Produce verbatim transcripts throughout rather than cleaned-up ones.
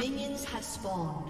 Minions have spawned.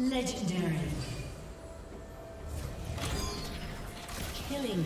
Legendary. Killing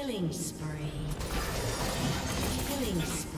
Killing spree. Killing spree.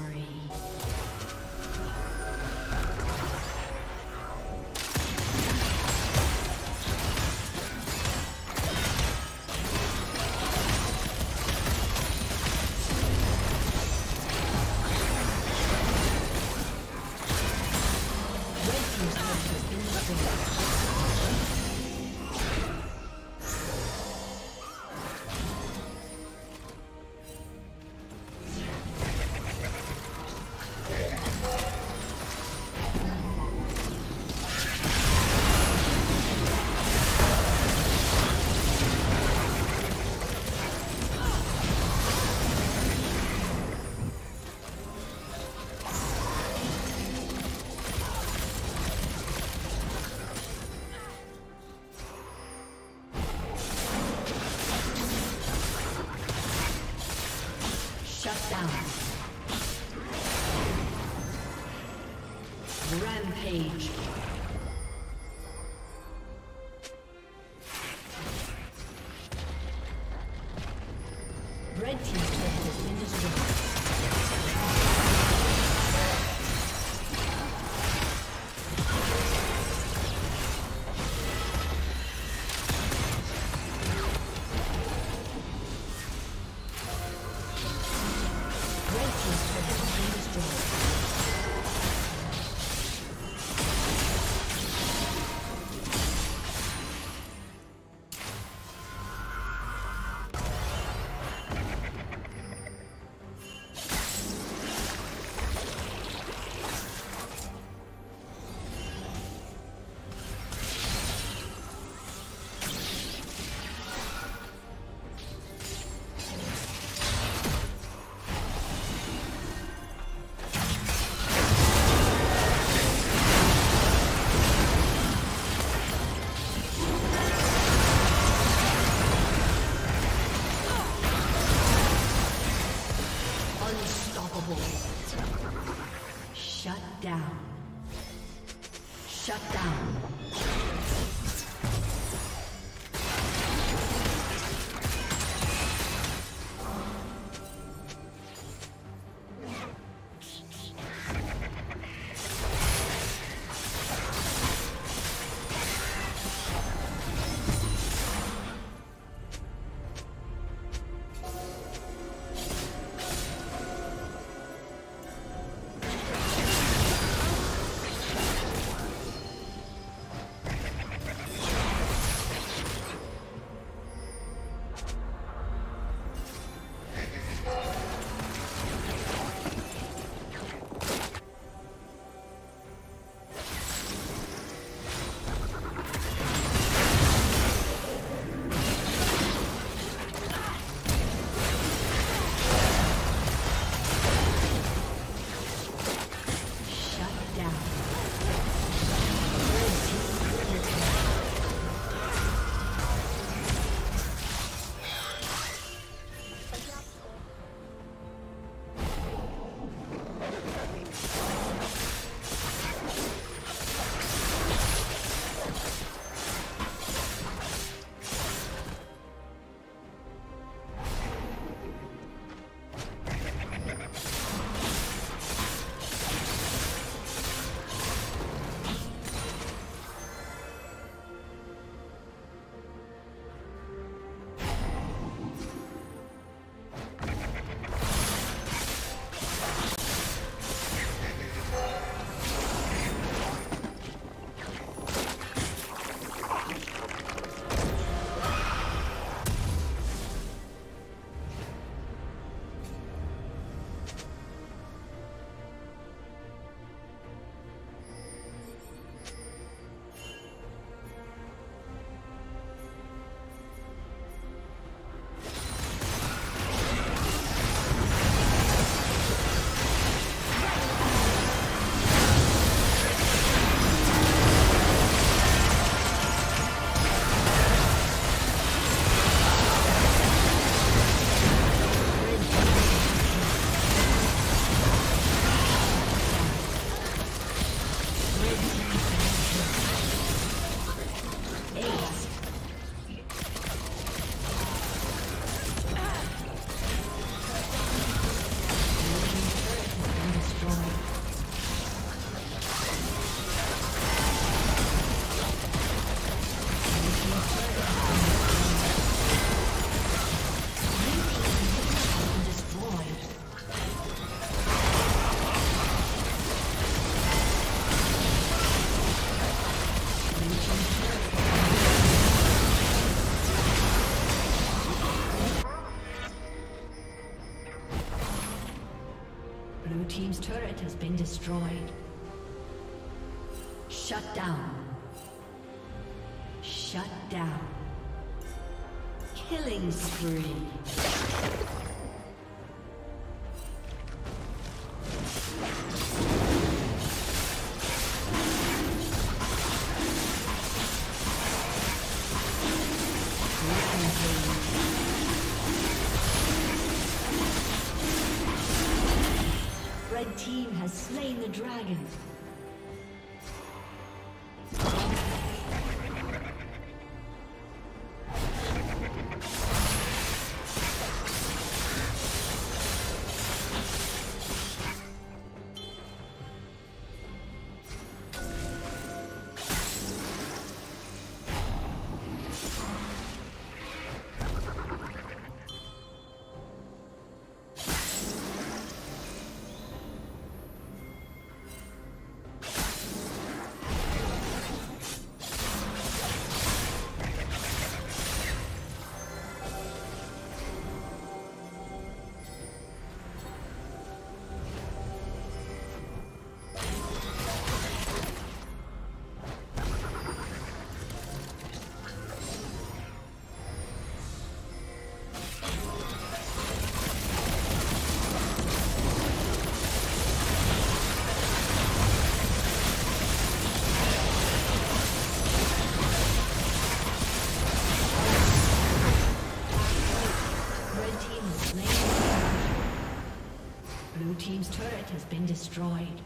Rampage. Red team. Blue team's turret has been destroyed. Shut down. Shut down. Killing spree. Red team has slain the dragon. Blue team's turret has been destroyed.